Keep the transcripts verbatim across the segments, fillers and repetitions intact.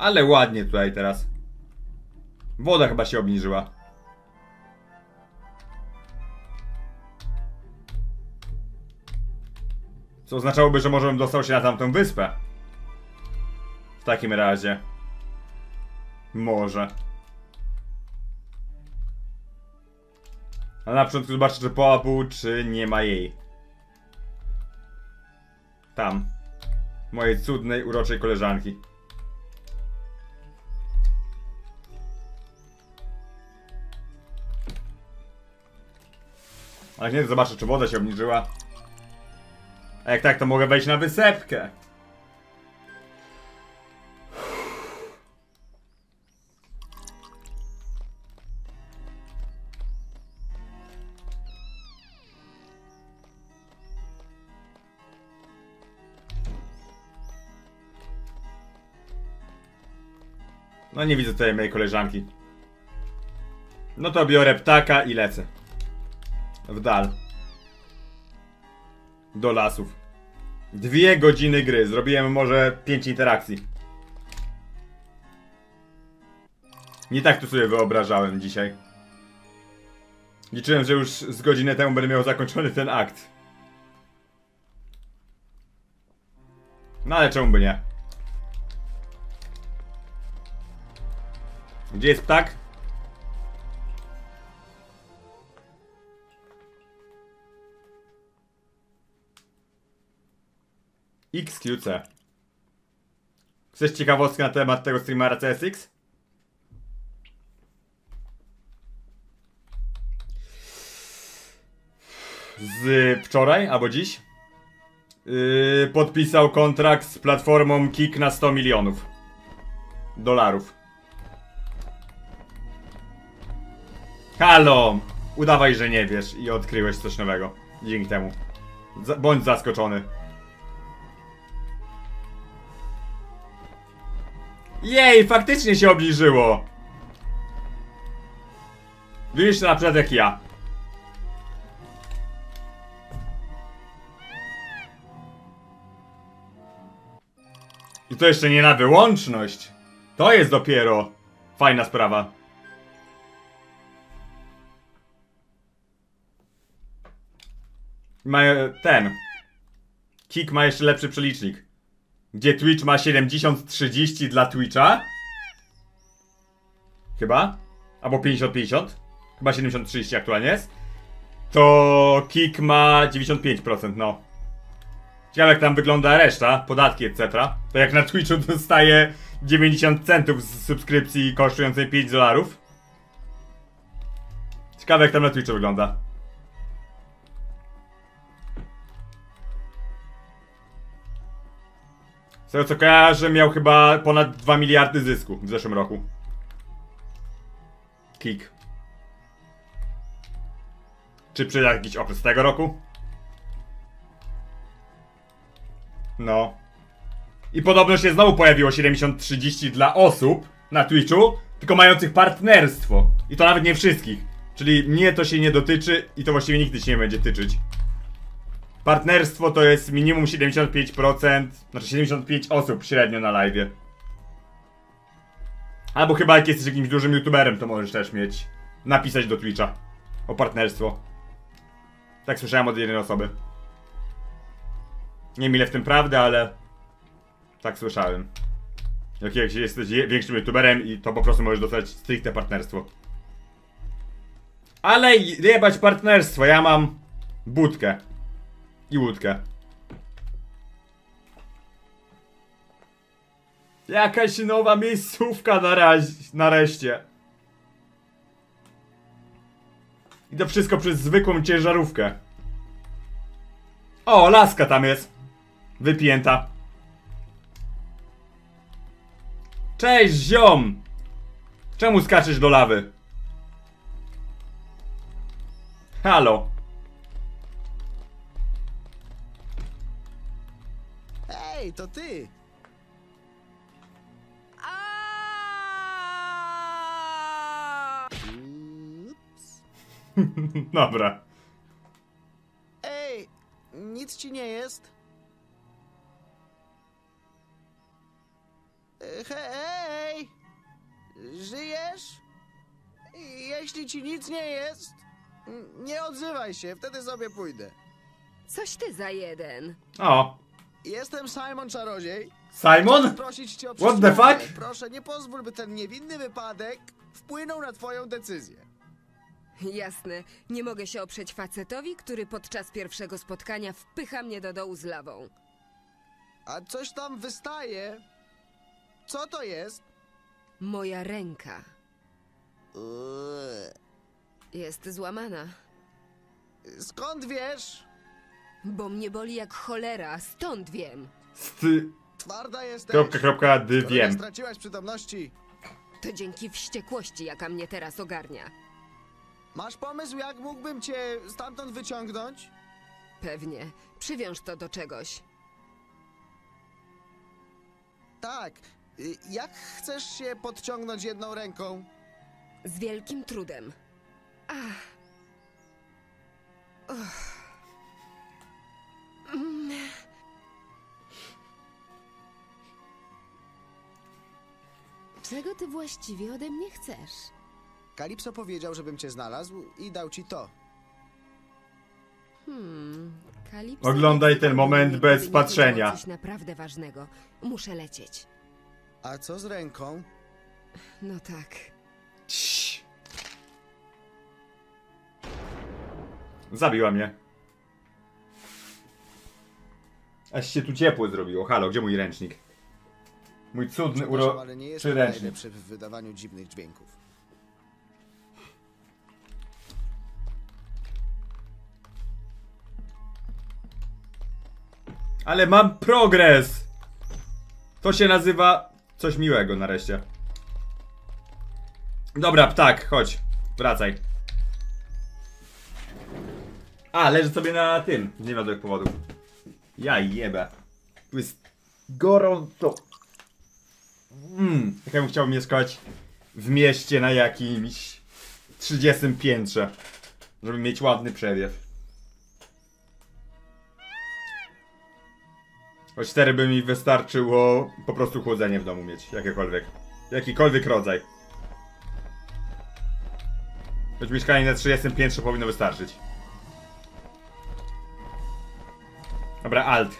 Ale ładnie tutaj teraz. Woda chyba się obniżyła. Co oznaczałoby, że może bym dostał się na tamtą wyspę. W takim razie. Może. Ale na początku zobaczę, czy poła pół, czy nie ma jej. Tam. Mojej cudnej, uroczej koleżanki. Ale nie, zobaczę, czy woda się obniżyła. A jak tak, to mogę wejść na wysepkę. No nie widzę tutaj mojej koleżanki. No to biorę ptaka i lecę. W dal. Do lasów. Dwie godziny gry. Zrobiłem może pięć interakcji. Nie tak to sobie wyobrażałem dzisiaj. Liczyłem, że już z godziny temu będę miał zakończony ten akt. No ale czemu by nie? Gdzie jest ptak? X Q C. Chcesz ciekawostkę na temat tego streamera C S X? Z wczoraj albo dziś yy, podpisał kontrakt z platformą Kick na sto milionów dolarów. Halo! Udawaj, że nie wiesz i odkryłeś coś nowego. Dzięki temu. Z- bądź zaskoczony. Jej, faktycznie się obniżyło. Widzisz, na przykład jak ja. I to jeszcze nie na wyłączność. To jest dopiero fajna sprawa. Ma ten Kick ma jeszcze lepszy przelicznik. Gdzie Twitch ma siedemdziesiąt trzydzieści dla Twitcha? Chyba? Albo pięćdziesiąt pięćdziesiąt? Chyba siedemdziesiąt trzydzieści aktualnie jest. To Kick ma dziewięćdziesiąt pięć procent, no. Ciekawe jak tam wygląda reszta, podatki et cetera. To jak na Twitchu dostaje dziewięćdziesiąt centów z subskrypcji kosztującej pięć dolarów. Ciekawe jak tam na Twitchu wygląda. Z tego co kojarzę, miał chyba ponad dwa miliardy zysku w zeszłym roku. Kick. Czy przyjdzie jakiś okres tego roku? No. I podobno się znowu pojawiło siedemdziesiąt trzydzieści dla osób na Twitchu, tylko mających partnerstwo. I to nawet nie wszystkich. Czyli mnie to się nie dotyczy i to właściwie nigdy się nie będzie tyczyć. Partnerstwo to jest minimum siedemdziesiąt pięć procent, znaczy siedemdziesiąt pięć osób średnio na live'ie. Albo chyba jak jesteś jakimś dużym youtuberem, to możesz też mieć, napisać do Twitcha o partnerstwo. Tak słyszałem od jednej osoby. Nie wiem ile w tym prawdy, ale tak słyszałem. Jak, jak jesteś większym youtuberem i to po prostu możesz dostać stricte partnerstwo. Ale jebać partnerstwo, ja mam budkę. I łódkę. Jakaś nowa miejscówka na razie, nareszcie. I to wszystko przez zwykłą ciężarówkę. O, Laska tam jest. Wypięta. Cześć, ziom! Czemu skaczesz do lawy? Halo. Ej, to ty! Ups. Dobra. Ej, nic ci nie jest. Hej! Żyjesz? Jeśli ci nic nie jest, nie odzywaj się, wtedy sobie pójdę. Coś ty za jeden. O. Jestem Simon Czarodziej. Simon? Cię o What the fuck? Proszę, nie pozwól, by ten niewinny wypadek wpłynął na twoją decyzję. Jasne. Nie mogę się oprzeć facetowi, który podczas pierwszego spotkania wpycha mnie do dołu z lawą. A coś tam wystaje. Co to jest? Moja ręka. Uy. Jest złamana. Skąd wiesz? Bo mnie boli jak cholera, stąd wiem. Sty... Twarda jesteś. Kropka, kropka, dy wiem. Straciłaś przytomności. To dzięki wściekłości, jaka mnie teraz ogarnia. Masz pomysł, jak mógłbym cię stamtąd wyciągnąć? Pewnie. Przywiąż to do czegoś. Tak. Jak chcesz się podciągnąć jedną ręką? Z wielkim trudem. Ach. Uff. Czego ty właściwie ode mnie chcesz? Kalipso powiedział, żebym cię znalazł i dał ci to. Hmm, Kalipso... Oglądaj ten moment bez patrzenia. Coś naprawdę ważnego. Muszę lecieć. A co z ręką? No tak. Ciii. Zabiła mnie. Aż się tu ciepło zrobiło. Halo, gdzie mój ręcznik? Mój cudny uro... ale nie jestem najlepszy w wydawaniu dziwnych dźwięków. Ale mam progres! To się nazywa coś miłego nareszcie. Dobra, ptak, chodź. Wracaj. A, leży sobie na tym. Nie wiadomo jak powodów. Ja jebę. Tu jest gorąco. Mmm, jak ja bym chciał mieszkać w mieście na jakimś trzydziestym piętrze, żeby mieć ładny przewiew. O cztery by mi wystarczyło po prostu chłodzenie w domu mieć, jakiekolwiek, jakikolwiek rodzaj. Choć mieszkanie na trzydziestym piętrze powinno wystarczyć. Dobra, alt.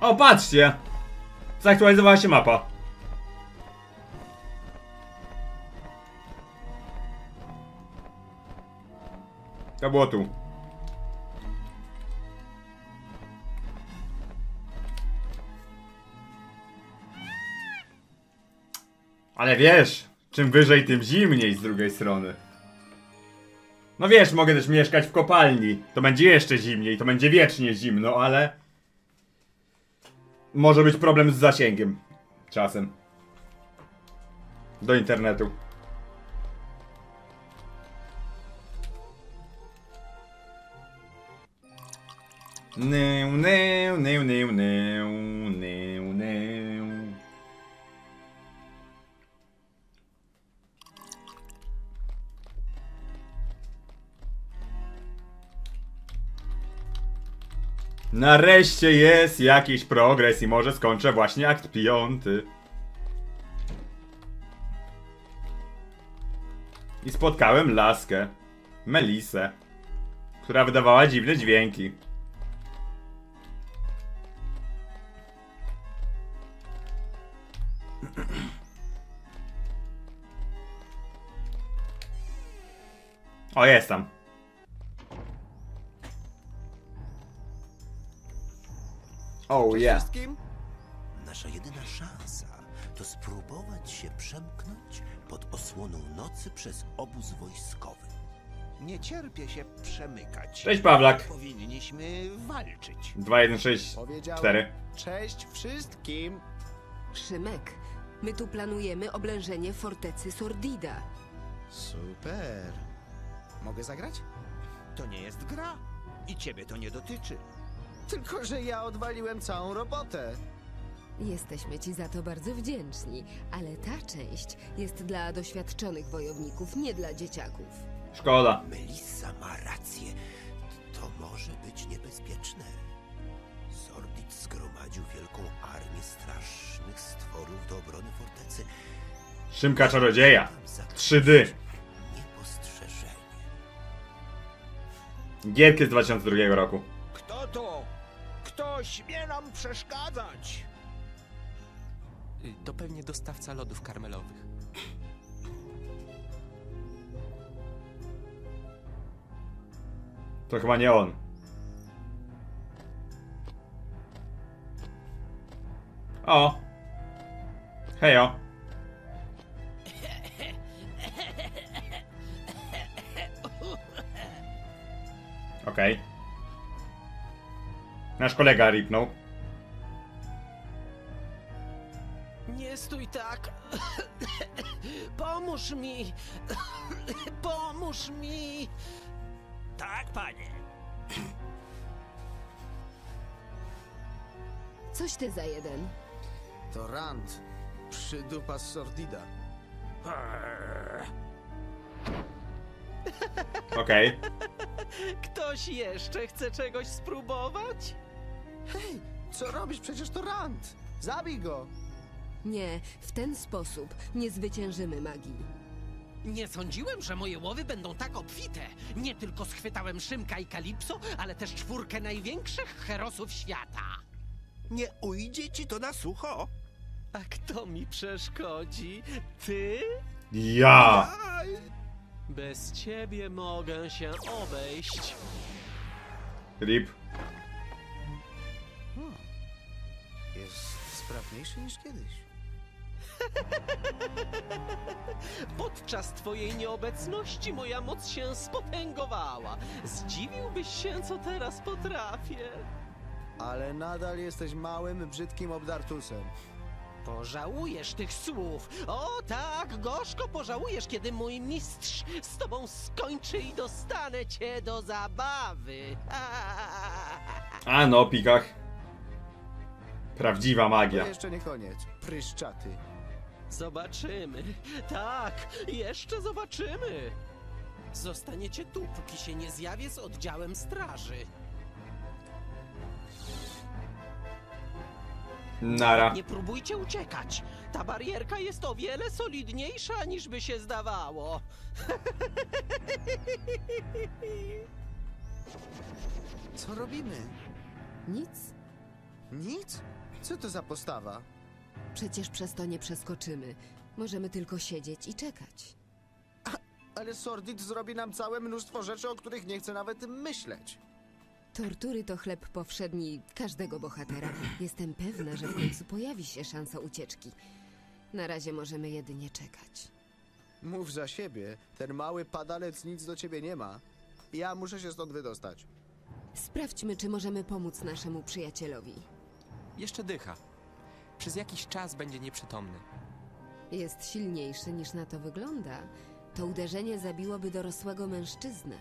O, patrzcie! Zaktualizowała się mapa. To było tu. Ale wiesz, czym wyżej, tym zimniej z drugiej strony. No wiesz, mogę też mieszkać w kopalni. To będzie jeszcze zimniej, to będzie wiecznie zimno, ale... może być problem z zasięgiem. Czasem. Do internetu. Neu, neu, neu, neu, neu, neu, neu. Nareszcie jest jakiś progres i może skończę właśnie akt piąty. I spotkałem Laskę, Melisę, która wydawała dziwne dźwięki. O, jest tam. Oh yeah. Nasza jedyna szansa to spróbować się przemknąć pod osłoną nocy przez obóz wojskowy. Nie cierpię się przemykać. Cześć, Pawlak. Powinniśmy walczyć. dwa jeden sześć cztery. Cześć wszystkim. Szymek, my tu planujemy oblężenie fortecy Sordida. Super. Mogę zagrać? To nie jest gra i ciebie to nie dotyczy. Tylko że ja odwaliłem całą robotę. Jesteśmy ci za to bardzo wdzięczni, ale ta część jest dla doświadczonych wojowników, nie dla dzieciaków. Szkoda. Melisa ma rację. To może być niebezpieczne. strasznych stworów do obrony fortecy. Szymka Czarodzieja. trzy D. Gierki z dwa tysiące drugiego roku. Kto to? Kto śmie nam przeszkadzać? To pewnie dostawca lodów karmelowych. To chyba nie on. O! Hejo! Okej. Okay. Nasz kolega ripnął. Nie stój tak. Pomóż mi. Pomóż mi. Tak, panie. Coś ty za jeden. To Rand. Przydupa z Sordida. Okej. Okay. Ktoś jeszcze chce czegoś spróbować? Hej, co robisz? Przecież to Rand. Zabij go. Nie, w ten sposób nie zwyciężymy magii. Nie sądziłem, że moje łowy będą tak obfite. Nie tylko schwytałem Szymka i Kalipso, ale też czwórkę największych herosów świata. Nie ujdzie ci to na sucho. A kto mi przeszkodzi? Ty? Ja! Bez ciebie mogę się obejść. Rip. Hmm. Jest sprawniejszy niż kiedyś. Podczas twojej nieobecności moja moc się spotęgowała. Zdziwiłbyś się, co teraz potrafię. Ale nadal jesteś małym, brzydkim obdartusem. Pożałujesz tych słów. O tak, gorzko pożałujesz, kiedy mój mistrz z tobą skończy i dostanę cię do zabawy. A no, pikach. Prawdziwa magia. To jeszcze nie koniec. Pryszczaty. Zobaczymy. Tak, jeszcze zobaczymy. Zostaniecie tu, póki się nie zjawię z oddziałem straży. Nara. Nie próbujcie uciekać. Ta barierka jest o wiele solidniejsza, niż by się zdawało. Co robimy? Nic. Nic? Co to za postawa? Przecież przez to nie przeskoczymy. Możemy tylko siedzieć i czekać. A, ale Sordid zrobi nam całe mnóstwo rzeczy, o których nie chcę nawet myśleć. Tortury to chleb powszedni każdego bohatera. Jestem pewna, że w końcu pojawi się szansa ucieczki. Na razie możemy jedynie czekać. Mów za siebie. Ten mały padalec nic do ciebie nie ma. Ja muszę się stąd wydostać. Sprawdźmy, czy możemy pomóc naszemu przyjacielowi. Jeszcze dycha. Przez jakiś czas będzie nieprzytomny. Jest silniejszy niż na to wygląda. To uderzenie zabiłoby dorosłego mężczyznę.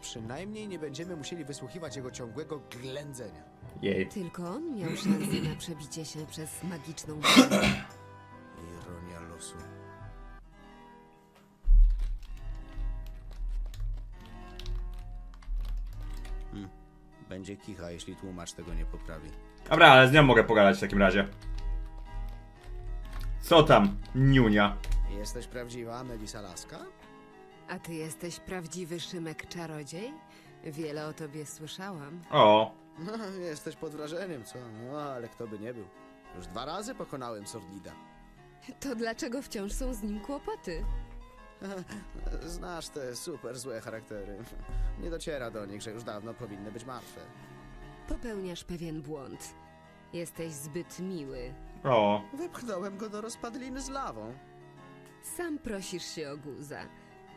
Przynajmniej nie będziemy musieli wysłuchiwać jego ciągłego ględzenia. Jej. Tylko on miał szansę na przebicie się przez magiczną górę. Ironia losu. Hmm. Będzie kicha, jeśli tłumacz tego nie poprawi. Dobra, ale z nią mogę pogadać w takim razie. Co tam, niunia? Jesteś prawdziwa Melisa Laska? A ty jesteś prawdziwy Szymek Czarodziej? Wiele o tobie słyszałam. O. No, jesteś pod wrażeniem, co? No, ale kto by nie był. Już dwa razy pokonałem Sordida. To dlaczego wciąż są z nim kłopoty? Znasz te super złe charaktery. Nie dociera do nich, że już dawno powinny być martwe. Popełniasz pewien błąd. Jesteś zbyt miły. O. Wypchnąłem go do rozpadliny z lawą. Sam prosisz się o guza.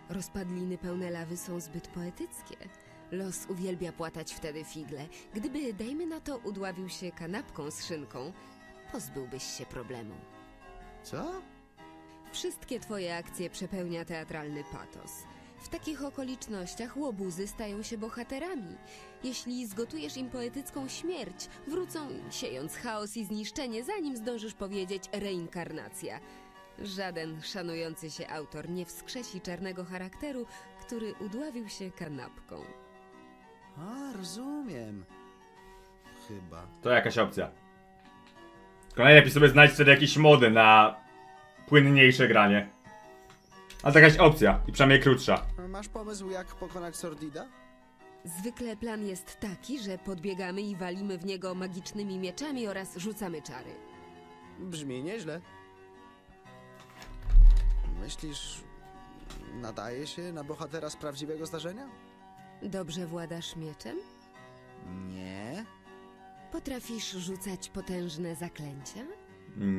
Rozpadliny pełne lawy są zbyt poetyckie. Los uwielbia płatać wtedy figle. Gdyby, dajmy na to, udławił się kanapką z szynką, pozbyłbyś się problemu. Co? Wszystkie twoje akcje przepełnia teatralny patos. W takich okolicznościach łobuzy stają się bohaterami. Jeśli zgotujesz im poetycką śmierć, wrócą, siejąc chaos i zniszczenie, zanim zdążysz powiedzieć reinkarnacja. Żaden szanujący się autor nie wskrzesi czarnego charakteru, który udławił się kanapką. A, rozumiem. Chyba. To jakaś opcja. Kolejny lepiej sobie znajdź wtedy jakieś mody na płynniejsze granie. Ale to jakaś opcja i przynajmniej krótsza. Masz pomysł, jak pokonać Sordida? Zwykle plan jest taki, że podbiegamy i walimy w niego magicznymi mieczami oraz rzucamy czary. Brzmi nieźle. Myślisz, nadaje się na bohatera z prawdziwego zdarzenia? Dobrze władasz mieczem? Nie. Potrafisz rzucać potężne zaklęcia?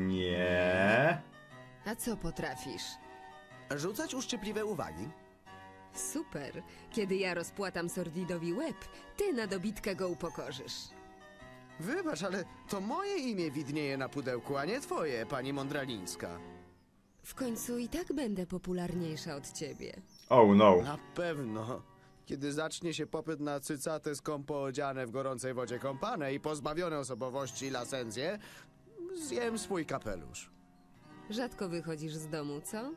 Nie. A co potrafisz? Rzucać uszczypliwe uwagi. Super. Kiedy ja rozpłatam Sordidowi łeb, ty na dobitkę go upokorzysz. Wybacz, ale to moje imię widnieje na pudełku, a nie twoje, pani Mądralińska. W końcu i tak będę popularniejsza od ciebie. Oh no. Na pewno. Kiedy zacznie się popyt na cycate skąpo odziane w gorącej wodzie kąpane i pozbawione osobowości i lasencje, zjem swój kapelusz. Rzadko wychodzisz z domu, co?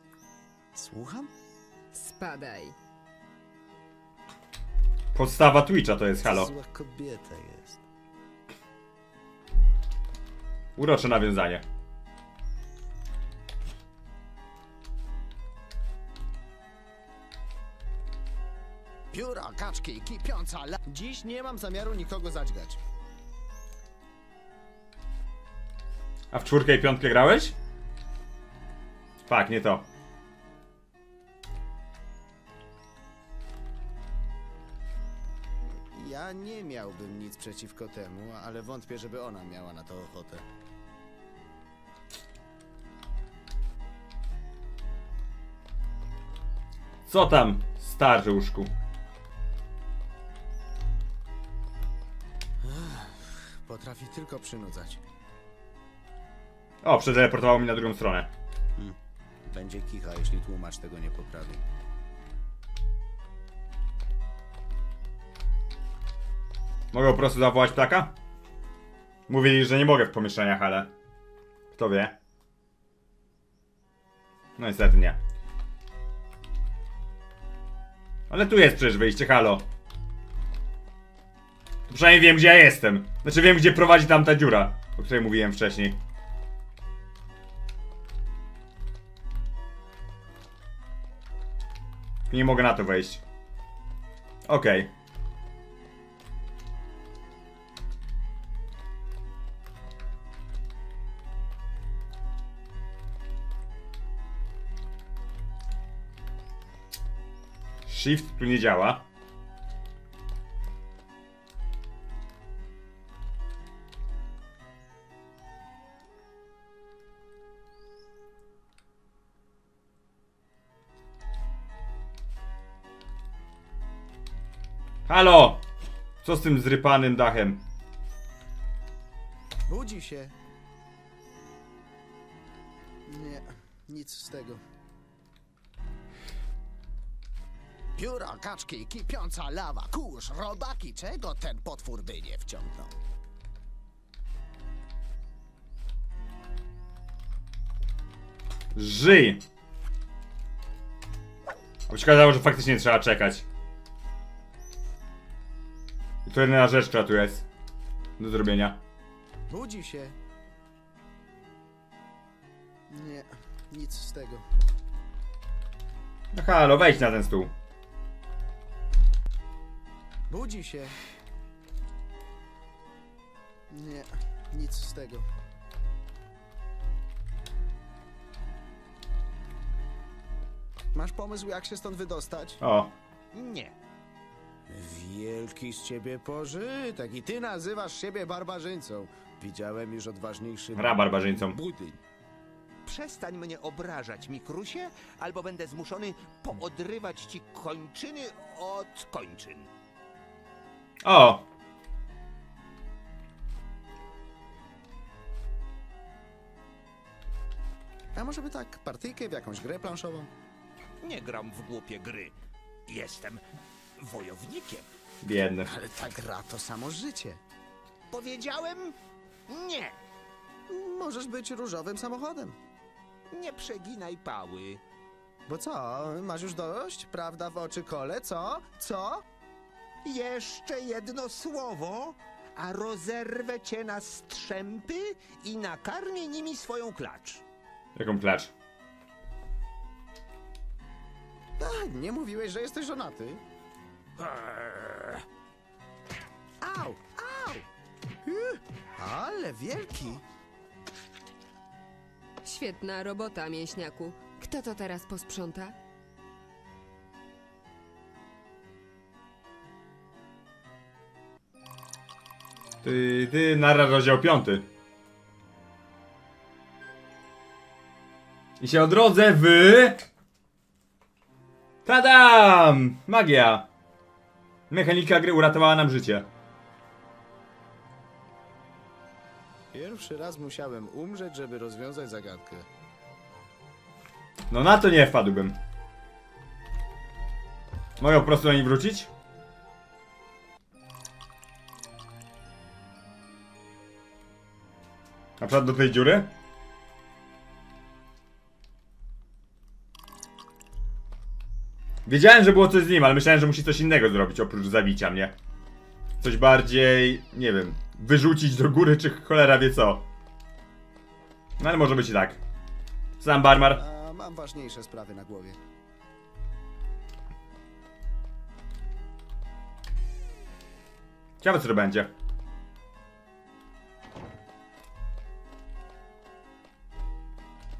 Słucham? Spadaj. Podstawa Twitcha to jest, halo. Zła kobieta jest. Urocze nawiązanie. Pióro, kaczki, kipiąca la... Dziś nie mam zamiaru nikogo zadźgać. A w czwórkę i piątkę grałeś? Tak, nie to. Ja nie miałbym nic przeciwko temu, ale wątpię, żeby ona miała na to ochotę. Co tam, starzy łóżku? Potrafi tylko przynudzać. O, przeteleportowało mi na drugą stronę. Hmm. Będzie kicha, jeśli tłumacz tego nie poprawi. Mogę po prostu zawołać ptaka? Mówili, że nie mogę w pomieszczeniach, ale... Kto wie? No niestety nie. Ale tu jest przecież wyjście, halo. To przynajmniej wiem, gdzie ja jestem. Znaczy wiem, gdzie prowadzi tamta dziura, o której mówiłem wcześniej. Nie mogę na to wejść. Okej. Okay. Shift tu nie działa. Halo! Co z tym zrypanym dachem? Budzi się. Nie, nic z tego. Pióra, kaczki, kipiąca lawa, kurz, robaki, czego ten potwór by nie wciągnął? Żyj! A mi się okazało, że faktycznie trzeba czekać. I to jedna rzecz, która tu jest do zrobienia. Budzi się. Nie, nic z tego. No halo, wejdź na ten stół. Budzi się. Nie, nic z tego. Masz pomysł, jak się stąd wydostać? O. Nie. Wielki z ciebie pożytek i ty nazywasz siebie barbarzyńcą. Widziałem już odważniejszy... Ra barbarzyńcą. Budyń. Przestań mnie obrażać, Mikrusie, albo będę zmuszony poodrywać ci kończyny od kończyn. O! A może by tak partyjkę w jakąś grę planszową? Nie gram w głupie gry. Jestem wojownikiem. Biedny. Ale ta gra to samo życie. Powiedziałem nie. Możesz być różowym samochodem. Nie przeginaj pały. Bo co? Masz już dość? Prawda w oczy kole? Co? Co? Jeszcze jedno słowo, a rozerwę cię na strzępy i nakarmię nimi swoją klacz. Jaką klacz? Tak, nie mówiłeś, że jesteś żonaty. Au, au! Ale wielki! Świetna robota, mięśniaku. Kto to teraz posprząta? Ty, ty, nara rozdział piąty. I się odrodzę w... Tadam! Magia! Mechanika gry uratowała nam życie. Pierwszy raz musiałem umrzeć, żeby rozwiązać zagadkę. No na to nie wpadłbym. Mogę po prostu do niej wrócić? Na przykład do tej dziury? Wiedziałem, że było coś z nim, ale myślałem, że musi coś innego zrobić oprócz zabicia mnie. Coś bardziej... nie wiem... wyrzucić do góry, czy cholera wie co. No ale może być i tak. Sam barmar. A, mam ważniejsze sprawy na głowie. Ciekawe co to będzie.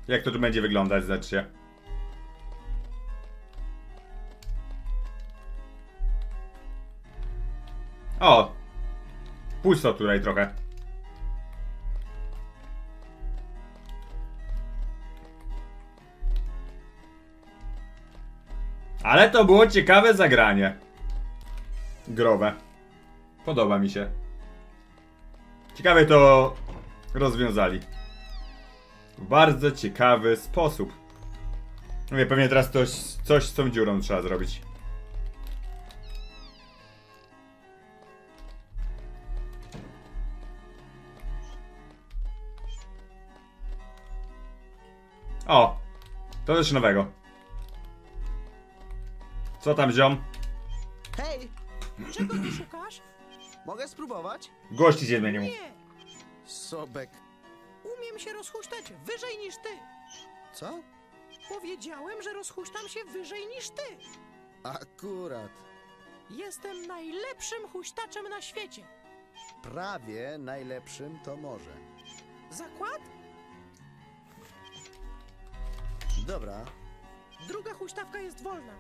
Jak to tu będzie wyglądać, znaczy się. O! Pusto tutaj trochę. Ale to było ciekawe zagranie. Growe. Podoba mi się. Ciekawie to rozwiązali. W bardzo ciekawy sposób. Mówię, pewnie teraz coś, coś z tą dziurą trzeba zrobić. O! To też nowego. Co tam, ziom? Hej! Czego ty szukasz? Mogę spróbować? Gości z jednego. Nie! Sobek. Umiem się rozhuśtać wyżej niż ty. Co? Powiedziałem, że rozhuśtam się wyżej niż ty. Akurat. Jestem najlepszym huśtaczem na świecie. Prawie najlepszym to może. Zakład? Dobra. Druga huśtawka jest wolna.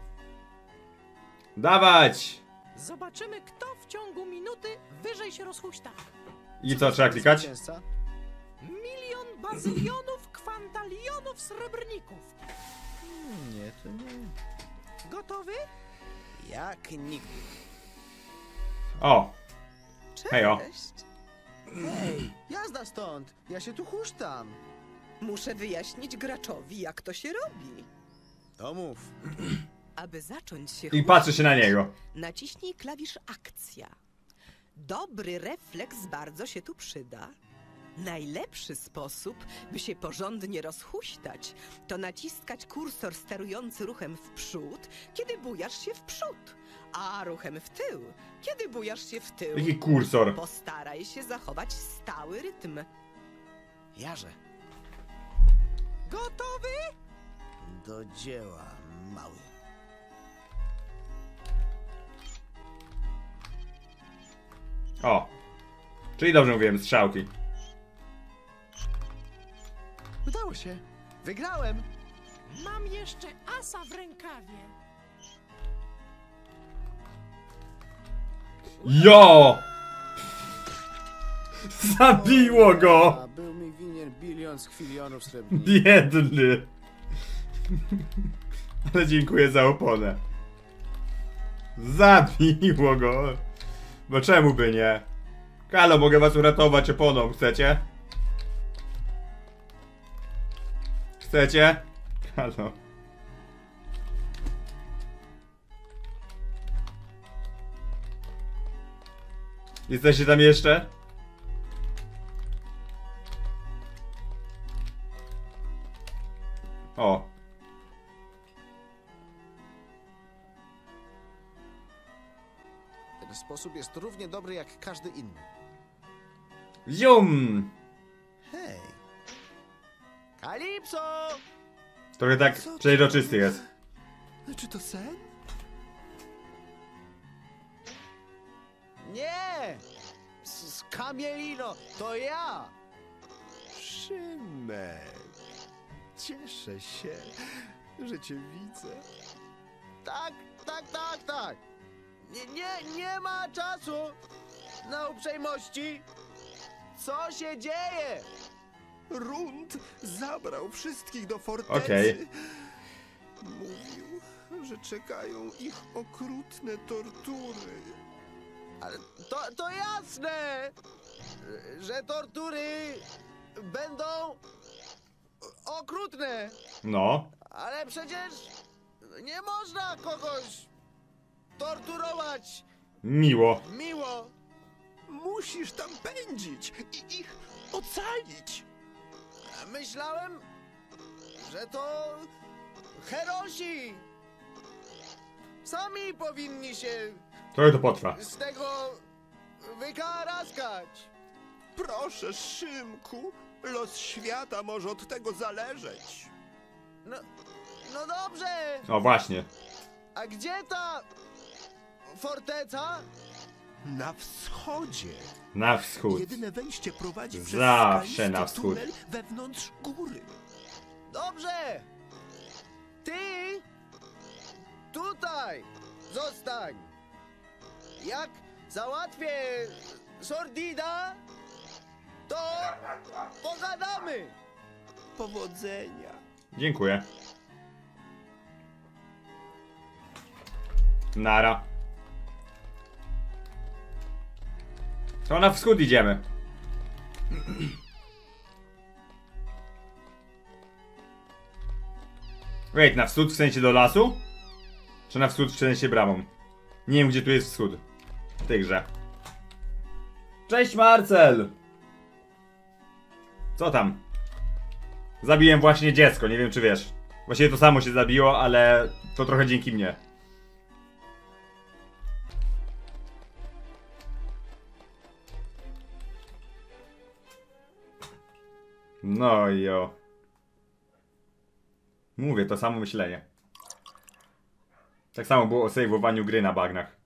Dawać! Zobaczymy, kto w ciągu minuty wyżej się rozhuśta. I co, trzeba klikać? Milion bazylionów kwantalionów srebrników. Hmm, nie, to nie. Gotowy? Jak nigdy. O! Cześć. Hejo. Hej, jazda stąd! Ja się tu huśtam. Muszę wyjaśnić graczowi, jak to się robi. To mów. Aby zacząć się huśtać, i patrzę się na niego. Naciśnij klawisz akcja. Dobry refleks bardzo się tu przyda. Najlepszy sposób, by się porządnie rozhuśtać, to naciskać kursor sterujący ruchem w przód, kiedy bujasz się w przód, a ruchem w tył, kiedy bujasz się w tył. Jaki kursor? Postaraj się zachować stały rytm. Jarze. Gotowy? Do dzieła, mały. O, czyli dobrze mówiłem, strzałki. Udało się. Wygrałem. Mam jeszcze asa w rękawie. Jo! Zabiło go! A był mi winien bilion z chwilionów srebrnych. Biedny. Ale dziękuję za oponę. Zabiło go. Bo czemu by nie? Halo, mogę was uratować oponą, chcecie? Chcecie? Halo. Jesteście tam jeszcze? O. Ten sposób jest równie dobry jak każdy inny. Jum! Hej! Kalipso! Trochę tak przejrzysty jest. Czy to sen? Nie! Skamielino, to ja! Szymek! Cieszę się, że cię widzę. Tak, tak, tak, tak! Nie, nie, nie ma czasu na uprzejmości! Co się dzieje? Rund zabrał wszystkich do fortecy. Okay. Mówił, że czekają ich okrutne tortury. Ale to, to jasne, że tortury będą okrutne. No. Ale przecież nie można kogoś torturować. Miło. Miło. Musisz tam pędzić i ich ocalić. Myślałem, że to herosi sami powinni się Trochę to potrwa. z tego wykaraskać. Proszę, Szymku, los świata może od tego zależeć. No, no dobrze. No właśnie. A gdzie ta forteca? Na wschodzie. Na wschód. Jedyne wejście prowadzi przez skalisty na wschód. tunel wewnątrz góry. Dobrze. Ty tutaj zostań. Jak załatwię Sordida, to pogadamy. Powodzenia. Dziękuję. Nara. To na wschód idziemy. Wait, na wschód w sensie do lasu? Czy na wschód w sensie bramą? Nie wiem, gdzie tu jest wschód. W tej grze. Cześć, Marcel! Co tam? Zabiłem właśnie dziecko, nie wiem, czy wiesz. Właściwie to samo się zabiło, ale to trochę dzięki mnie. No jo. Mówię, to samo myślenie. Tak samo było o sejwowaniu gry na bagnach.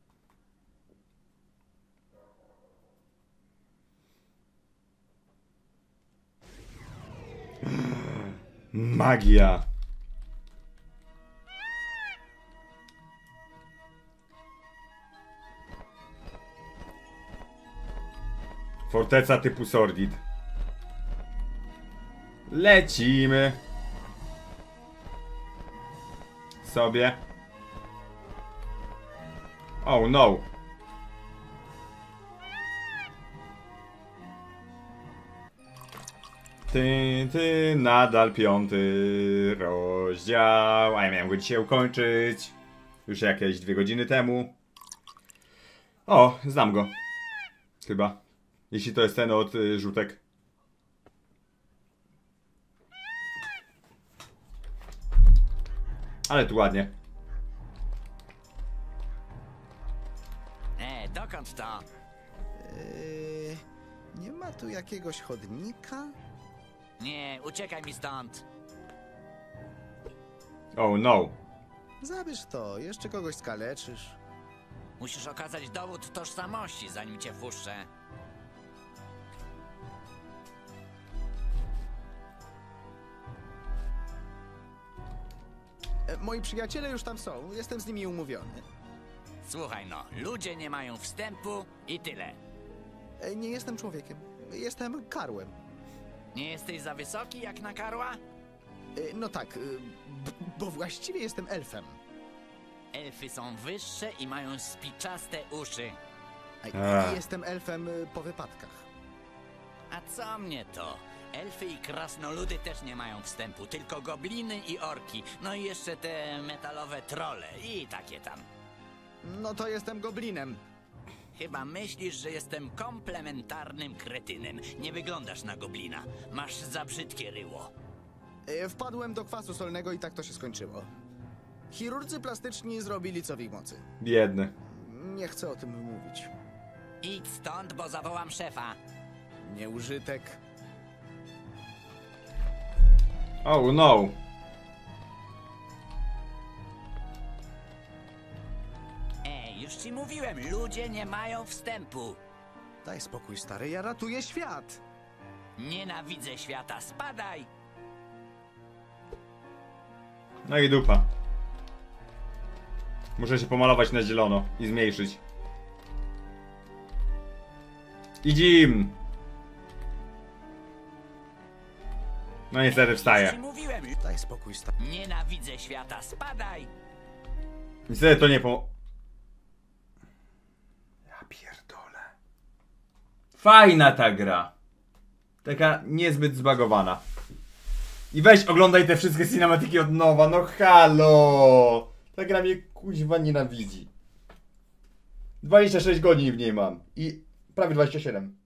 Magia. Forteca typu Sordid. Lecimy sobie. Oh no. Ty, ty, nadal piąty rozdział. A ja miałem go dzisiaj ukończyć. Już jakieś dwie godziny temu. O, znam go. Chyba. Jeśli to jest ten od y, żółtek. Ale tu ładnie. E, dokąd to? Eee, nie ma tu jakiegoś chodnika? Nie, uciekaj mi stąd. Oh no. Zabierz to, jeszcze kogoś skaleczysz. Musisz okazać dowód tożsamości, zanim cię wpuszczę. Moi przyjaciele już tam są, jestem z nimi umówiony. Słuchaj no, ludzie nie mają wstępu i tyle. Nie jestem człowiekiem, jestem karłem. Nie jesteś za wysoki jak na karła? No tak, bo właściwie jestem elfem. Elfy są wyższe i mają spiczaste uszy. A. Jestem elfem po wypadkach. A co mnie to? Elfy i krasnoludy też nie mają wstępu, tylko gobliny i orki. No i jeszcze te metalowe trolle i takie tam. No to jestem goblinem. Chyba myślisz, że jestem komplementarnym kretynem. Nie wyglądasz na goblina. Masz za brzydkie ryło. E, wpadłem do kwasu solnego i tak to się skończyło. Chirurdzy plastyczni zrobili co w ich mocy. Biedny. Nie chcę o tym mówić. Idź stąd, bo zawołam szefa. nieużytek. Oh no. Ej, już ci mówiłem, ludzie nie mają wstępu. Daj spokój, stary, ja ratuję świat. Nienawidzę świata, spadaj. No i dupa. Muszę się pomalować na zielono i zmniejszyć. Idzim. No niestety wstaje. Daj spokój, stary. Nienawidzę świata, spadaj. Niestety to nie po... Ja pierdolę. Fajna ta gra. Taka niezbyt zbagowana. I weź oglądaj te wszystkie cinematyki od nowa, no halo! Ta gra mnie kuźwa nienawidzi. dwadzieścia sześć godzin w niej mam i prawie dwadzieścia siedem.